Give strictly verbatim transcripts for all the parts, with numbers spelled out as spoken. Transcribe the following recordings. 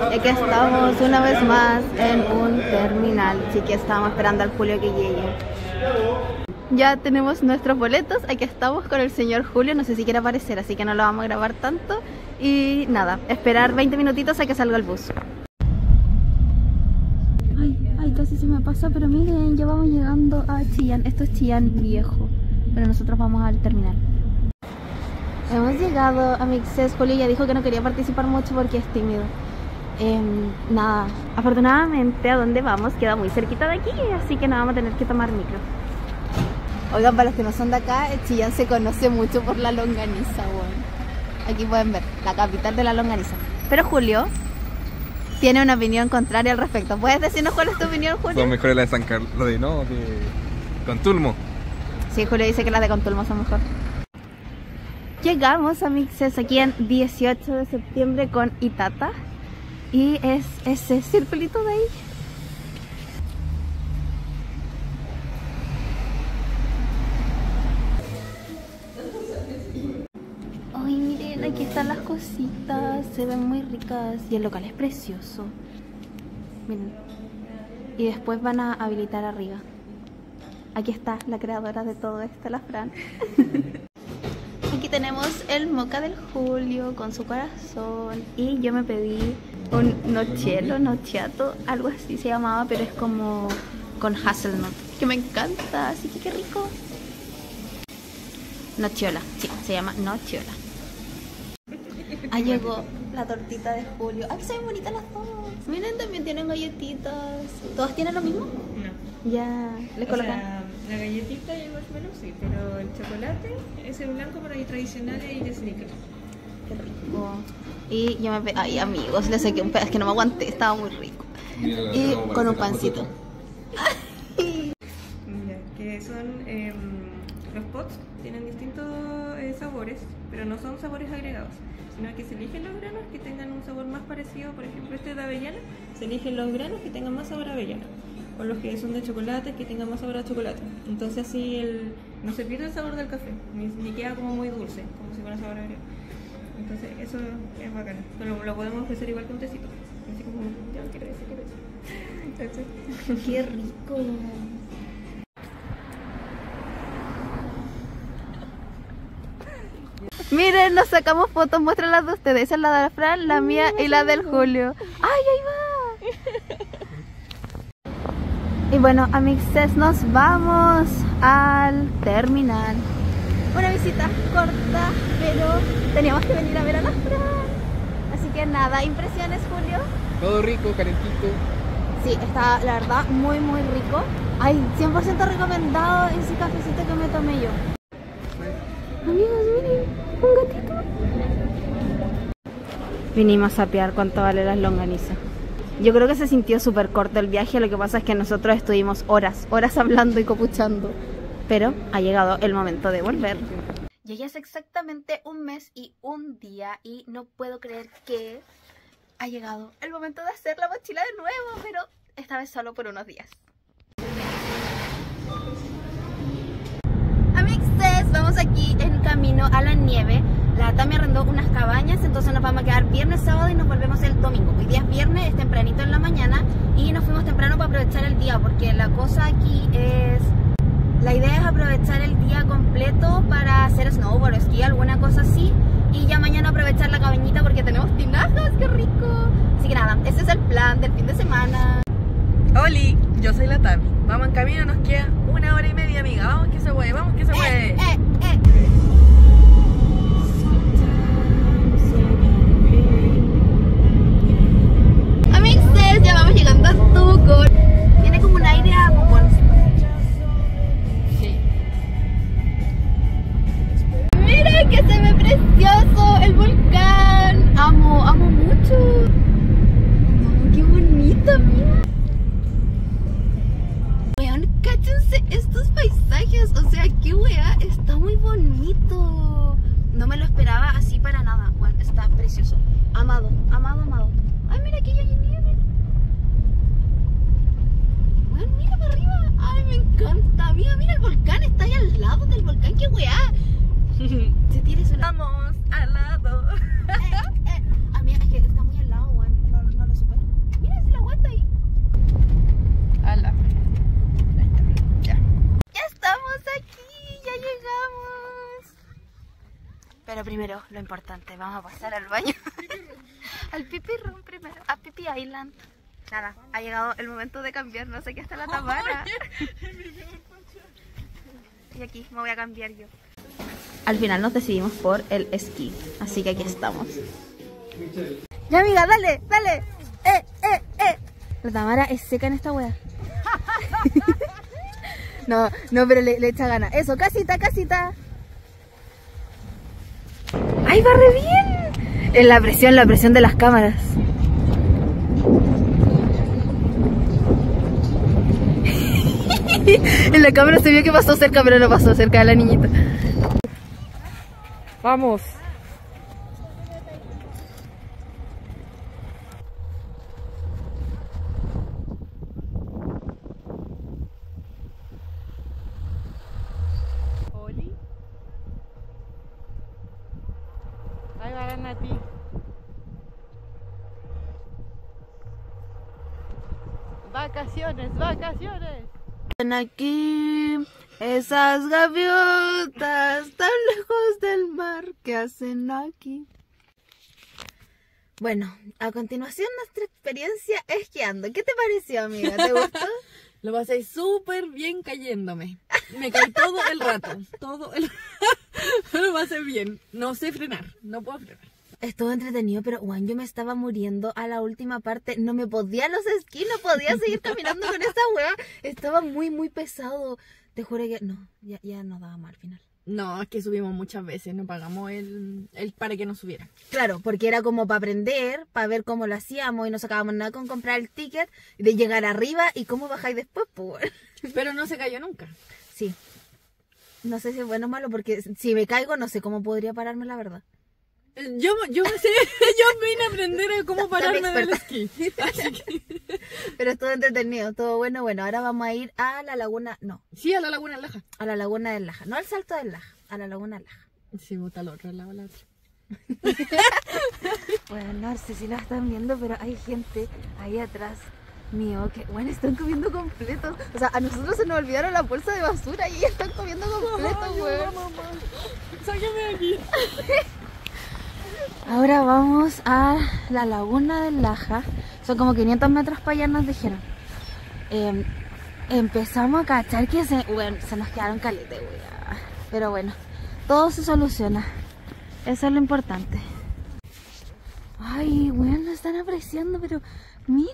Y aquí estamos una vez más en un terminal, así que estamos esperando al Julio que llegue. Ya tenemos nuestros boletos, aquí estamos con el señor Julio, no sé si quiere aparecer, así que no lo vamos a grabar tanto. Y nada, esperar veinte minutitos a que salga el bus. Ay, ay, casi se me pasa, pero miren, ya vamos llegando a Chillán. Esto es Chillán Viejo, pero nosotros vamos al terminal. Hemos llegado a Mixes. Julio ya dijo que no quería participar mucho porque es tímido. Eh, nada, afortunadamente a donde vamos queda muy cerquita de aquí, así que nada, vamos a tener que tomar micro. Oigan, para los que no son de acá, Chillán se conoce mucho por la longaniza, bueno. Aquí pueden ver, la capital de la longaniza. Pero Julio tiene una opinión contraria al respecto. ¿Puedes decirnos cuál es tu opinión, Julio? Son mejores las de San Carlos, de, ¿no? De Contulmo. Sí, Julio dice que las de Contulmo son mejor. Llegamos a Mixes aquí en dieciocho de septiembre con Itata. Y es ese circulito de ahí. Ay, miren, aquí están las cositas. Se ven muy ricas. Y el local es precioso. Miren. Y después van a habilitar arriba. Aquí está la creadora de todo esto, la Fran. Aquí tenemos el moca del Julio con su corazón. Y yo me pedí un nochelo, nocheato, algo así se llamaba, pero es como con hazelnut, que me encanta, así que qué rico. Nochiola, sí, se llama Nochiola. Ahí llegó la tortita de Julio. ¡Ay, que se ven bonitas las dos! Miren, también tienen galletitas. ¿Todas tienen lo mismo? No. Ya, les colocan... O sea, la galletita y el marshmallow sí, pero el chocolate es el blanco para el tradicional y de Snickers. Qué rico. Y yo me... Ay, amigos, le saqué un pedazo que no me aguanté, estaba muy rico. Mira, y con un pancito. Mira, que son... Eh, los pots tienen distintos eh, sabores, pero no son sabores agregados, sino que se eligen los granos que tengan un sabor más parecido. Por ejemplo, este de avellana, se eligen los granos que tengan más sabor a avellana. O los que son de chocolate, que tengan más sabor a chocolate. Entonces así el, no se pierde el sabor del café, ni, ni queda como muy dulce, como si fuera sabor agrio. Entonces eso es bacano. Lo, lo podemos ofrecer igual que un tecito. Así como, ya quiero decir, quiero decir. ¡Qué rico! Miren, nos sacamos fotos, muestran las de ustedes. Esa es la de la Fran, la mía y la del Julio. ¡Ay, ahí va! Y bueno, amixes, nos vamos al terminal. Una visita corta, pero teníamos que venir a ver a la Fran. Así que nada, ¿impresiones, Julio? Todo rico, calentito. Sí, está la verdad muy muy rico. Ay, cien por ciento recomendado ese cafecito que me tomé yo. Amigos, miren, un gatito. Vinimos a pear cuánto vale las longanizas. Yo creo que se sintió súper corto el viaje, lo que pasa es que nosotros estuvimos horas, horas hablando y copuchando. Pero ha llegado el momento de volver. Llegué hace exactamente un mes y un día y no puedo creer que ha llegado el momento de hacer la mochila de nuevo, pero esta vez solo por unos días. Amixes, vamos aquí en camino a la nieve. La Tami arrendó unas cabañas, entonces nos vamos a quedar viernes, sábado y nos volvemos el domingo. Hoy día es viernes, es tempranito en la mañana y nos fuimos temprano para aprovechar el día, porque la cosa aquí es... La idea es aprovechar el día completo para hacer snowboard, esquí, alguna cosa así. Y ya mañana aprovechar la cabañita porque tenemos tinajas, qué rico. Así que nada, ese es el plan del fin de semana. Oli, yo soy la Tami. Vamos en camino, nos queda una hora y media, amiga. Vamos que se puede, vamos que se puede. Eh, eh, eh. Ya vamos llegando a Tucor. Tiene como un aire a bombón. Sí. Mira que se ve precioso el volcán. Amo, amo mucho. Oh, qué bonito, mira. Weón, cáchense estos paisajes. O sea, qué wea, está muy bonito. No me lo esperaba así para nada. Bueno, está precioso. Amado, amado, amado. Ay, mira que ya hay nieve. Mira para arriba, ay me encanta, mira, mira el volcán, está ahí al lado del volcán, qué weá. Se tira una... Vamos al lado. eh, eh. Ah, mira, es que está muy al lado, weón, no, no lo sé. primero, lo importante, vamos a pasar al baño. Al pipí room primero, a pipí island. Nada, ha llegado el momento de cambiar, no sé qué está la Tamara. Y aquí me voy a cambiar yo. Al final nos decidimos por el esquí, así que aquí estamos. Ya amiga, dale, dale. Eh, eh, eh. La Tamara es seca en esta wea. No, no, pero le, le echa ganas. Eso, casita, casita. ¡Ay, va re bien! En la presión, la presión de las cámaras. En la cámara se vio que pasó cerca, pero no pasó cerca de la niñita. Vamos. Vacaciones, vacaciones. Están aquí esas gaviotas tan lejos del mar que hacen aquí. Bueno, a continuación nuestra experiencia esquiando. ¿Qué te pareció, amiga? ¿Te gustó? Lo pasé súper bien cayéndome. Me caí todo el rato, todo el Lo pasé bien. No sé frenar, no puedo frenar. Estuvo entretenido, pero Juan, yo me estaba muriendo a la última parte. No me podía los esquí, no podía seguir caminando con esa hueá. Estaba muy, muy pesado. Te juro que no, ya, ya no daba mal al final. No, es que subimos muchas veces, no pagamos el, el para que nos subiera. Claro, porque era como para aprender, para ver cómo lo hacíamos y no sacábamos nada con comprar el ticket, de llegar arriba y cómo bajáis después, pues. Pero no se cayó nunca. Sí. No sé si es bueno o malo, porque si me caigo no sé cómo podría pararme, la verdad. Yo, yo, me sé, yo vine a aprender a cómo pararme del esquí. Así que... Pero estuvo entretenido, todo bueno. Bueno, ahora vamos a ir a la laguna, no. Sí, a la Laguna del Laja. A la Laguna del Laja, no al Salto del Laja, a la Laguna del Laja. Sí, bota al otro lado, la otra. Bueno, no sé si lo están viendo, pero hay gente ahí atrás mío que, bueno, están comiendo completo. O sea, a nosotros se nos olvidaron la bolsa de basura y están comiendo completo, güey. Sáquenme de aquí. Ahora vamos a la Laguna del Laja. Son como quinientos metros para allá, nos dijeron. eh, Empezamos a cachar que se, bueno, se nos quedaron caletes, wea. Pero bueno, todo se soluciona. Eso es lo importante. Ay, weón, lo están apreciando, pero miren.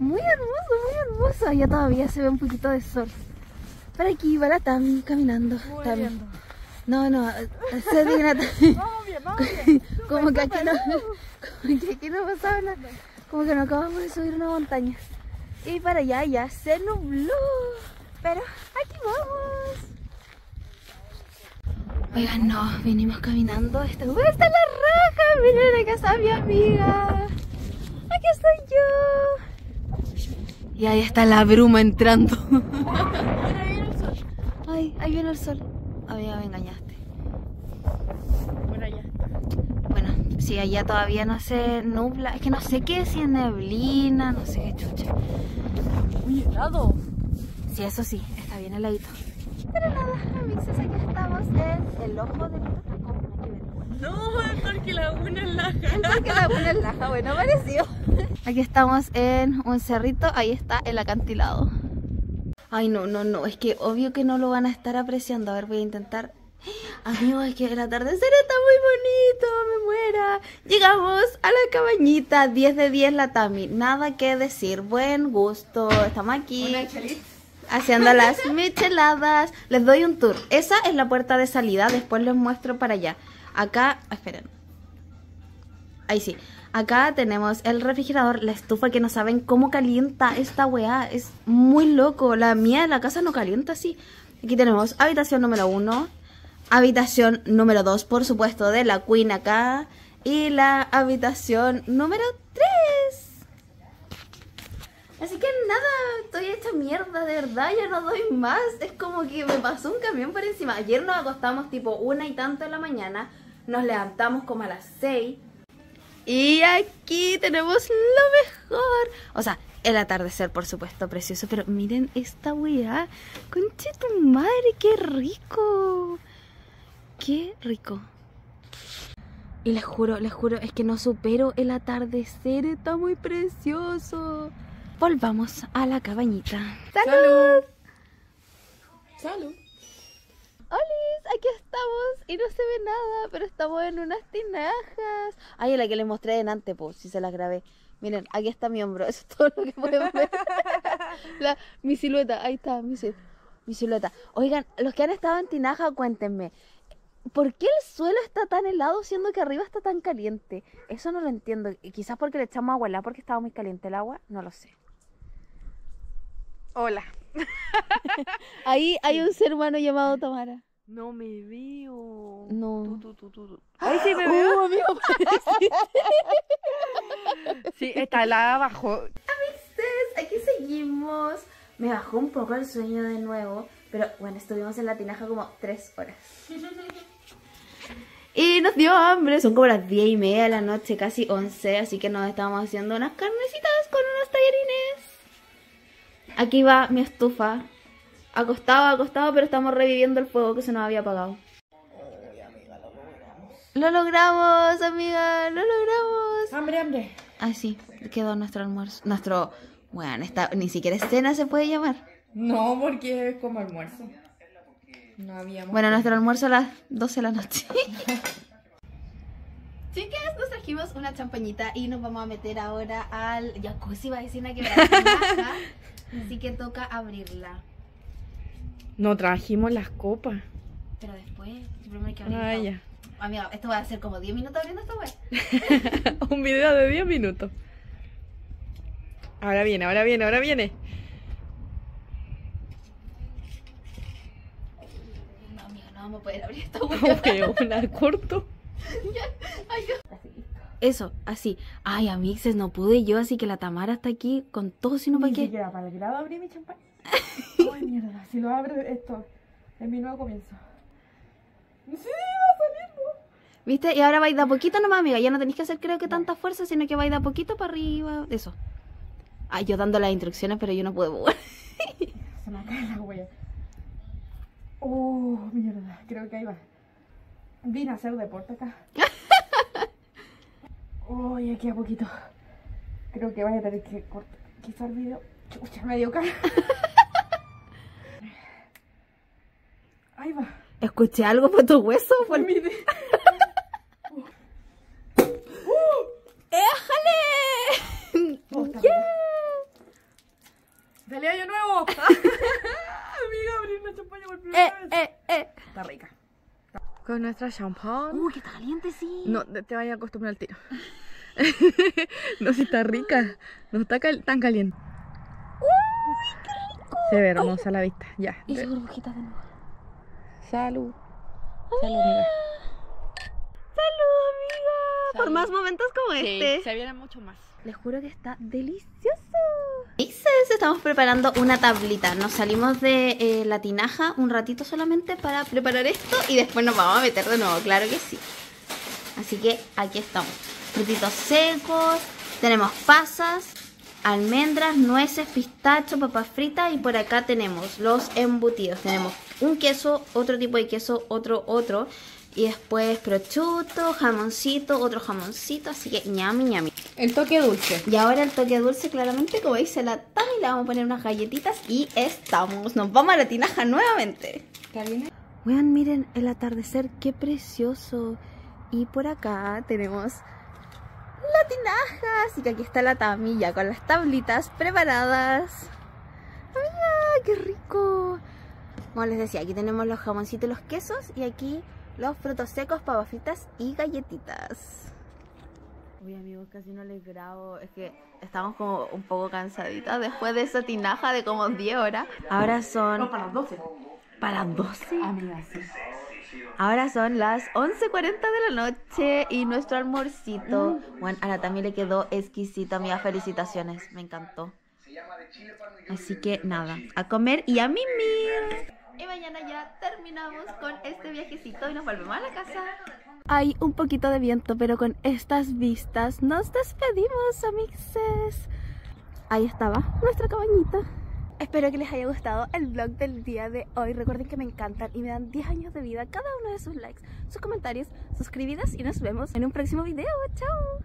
Muy hermoso, muy hermoso. Ya todavía se ve un poquito de sol. Por aquí va la Tami caminando. Tami. No, no, se digna. Vamos bien, vamos bien. Como que aquí no, como que aquí no pasaba nada. Como que nos acabamos de subir una montaña. Y para allá ya se nubló. Pero aquí vamos. Oigan, no, venimos caminando. Esta hueá está en la raja. Miren, acá está mi amiga. Aquí estoy yo. Y ahí está la bruma entrando. Ahí viene el sol. Ay, ahí viene el sol. Amiga, me engañaste. Bueno, allá. Bueno, sí, allá todavía no se nubla. Es que no sé qué, si es neblina, no sé qué chucha. Muy helado. Sí, eso sí, está bien heladito. Pero nada, amigos, aquí estamos en el ojo de la... No, es porque Laguna del Laja. Es porque Laguna del Laja, bueno, pareció. Aquí estamos en un cerrito, ahí está el acantilado. Ay, no, no, no, es que obvio que no lo van a estar apreciando. A ver, voy a intentar. Amigos, es que el atardecer está muy bonito, me muera. Llegamos a la cabañita, diez de diez la Tami. Nada que decir, buen gusto, estamos aquí haciendo las micheladas. Les doy un tour, esa es la puerta de salida, después les muestro para allá. Acá, esperen. Ahí sí. Acá tenemos el refrigerador, la estufa, que no saben cómo calienta esta weá. Es muy loco. La mía de la casa no calienta así. Aquí tenemos habitación número uno. Habitación número dos, por supuesto, de la Queen acá. Y la habitación número tres. Así que nada, estoy hecha mierda, de verdad, ya no doy más. Es como que me pasó un camión por encima. Ayer nos acostamos tipo una y tanto de la mañana. Nos levantamos como a las seis. Y aquí tenemos lo mejor. O sea, el atardecer, por supuesto, precioso. Pero miren esta weá. Conche tu madre, qué rico. Qué rico. Y les juro, les juro, es que no supero el atardecer, está muy precioso. Volvamos a la cabañita. ¡Salud! ¡Salud! ¡Salud! ¡Olis! Aquí estamos y no se ve nada, pero estamos en unas tinajas. Ay, la que les mostré delante, pues, si se las grabé. Miren, aquí está mi hombro, eso es todo lo que pueden ver. la, mi silueta, ahí está, mi, mi silueta. Oigan, los que han estado en tinaja, cuéntenme. ¿Por qué el suelo está tan helado siendo que arriba está tan caliente? Eso no lo entiendo. Y quizás porque le echamos agua helada porque estaba muy caliente el agua, no lo sé. Hola. Ahí hay un ser humano llamado Tamara. No me veo. No. Tú, tú, tú, tú, tú. Ay, sí me veo. Uh, amigo, sí, está helada abajo. Amistades, aquí seguimos. Me bajó un poco el sueño de nuevo. Pero bueno, estuvimos en la tinaja como tres horas. Y nos dio hambre. Son como las diez y media de la noche, casi once. Así que nos estábamos haciendo unas carnecitas con unos tallarines. Aquí va mi estufa. Acostado, acostado, pero estamos reviviendo el fuego que se nos había apagado. Uy, amiga, lo logramos. Lo logramos, amiga, lo logramos. Hambre, hambre. Ah, sí, quedó nuestro almuerzo. Nuestro... Bueno, esta ni siquiera cena se puede llamar. No, porque es como almuerzo. No habíamos... Bueno, nuestro almuerzo a las doce de la noche. Chicas, nos trajimos una champañita y nos vamos a meter ahora al jacuzzi, vecina, que me da tinaja. Así que toca abrirla. No trajimos las copas. Pero después, primero hay que abrirla. Ah, ya. Amiga, esto va a ser como diez minutos abriendo esta wea. Un video de diez minutos. Ahora viene, ahora viene, ahora viene. Vamos a poder abrir esta hueá. Una corto. Eso, así. Ay, amixes, no pude yo, así que la Tamara está aquí con todo, sino para qué. ¿Para el grado abrí mi champán? Ay, mierda, si lo abro esto, es mi nuevo comienzo. Sí, va saliendo. ¿Viste? Y ahora vais de a poquito nomás, amiga. Ya no tenéis que hacer, creo que, tanta fuerza, sino que vais de a poquito para arriba. Eso. Ay, yo dando las instrucciones, pero yo no puedo mover. Se me cae la hueá. Oh, mierda, creo que ahí va. Vine a hacer deporte acá. Uy, oh, aquí a poquito. Creo que vaya a tener que cortar quizá el video. Chucha, me dio cara. Ahí va. ¿Escuché algo por tu hueso? Por mi... ¡Éjale! Oh, yeah. ¡Dale año nuevo! Amiga, abrir la champaña por primera eh, vez. Eh, eh. Está rica. Con nuestra champán. Uy, que está caliente, sí. No, te vayas a acostumbrar al tiro. No, si está rica. No está cal tan caliente. Uy, qué rico. Se ve hermosa. Ay, la vista. Ya. Y sus burbujitas de nuevo. Salud. Salud, amiga. Salud, amiga. Salud. Por más momentos como sí, este. Se vienen mucho más. Les juro que está delicioso. Estamos preparando una tablita. Nos salimos de eh, la tinaja un ratito solamente para preparar esto y después nos vamos a meter de nuevo, claro que sí. Así que aquí estamos. Frutitos secos, tenemos pasas, almendras, nueces, pistacho, papas fritas y por acá tenemos los embutidos. Tenemos un queso, otro tipo de queso, otro, otro. Y después prosciutto, jamoncito, otro jamoncito, así que ñami ñami. El toque dulce. Y ahora el toque dulce, claramente, como dice la Tami, le vamos a poner unas galletitas y estamos. Nos vamos a la tinaja nuevamente. Weón, miren el atardecer, qué precioso. Y por acá tenemos la tinaja, así que aquí está la Tami ya con las tablitas preparadas. ¡Amiga, qué rico! Como les decía, aquí tenemos los jamoncitos y los quesos y aquí... los frutos secos, papas fritas y galletitas. Uy, amigos, casi no les grabo. Es que estamos como un poco cansaditas después de esa tinaja de como diez horas. Ahora son... No, para las doce. ¿Para las doce? Amiga, sí. Ahora son las once cuarenta de la noche y nuestro almuercito. Bueno, a la Tami le quedó exquisito, amiga. Felicitaciones, me encantó. Así que nada, a comer y a mimir. Y mañana ya terminamos con este viajecito y nos volvemos a la casa. Hay un poquito de viento, pero con estas vistas nos despedimos, amixes. Ahí estaba nuestra cabañita. Espero que les haya gustado el vlog del día de hoy. Recuerden que me encantan y me dan diez años de vida cada uno de sus likes, sus comentarios, suscribidas, y nos vemos en un próximo video. ¡Chao!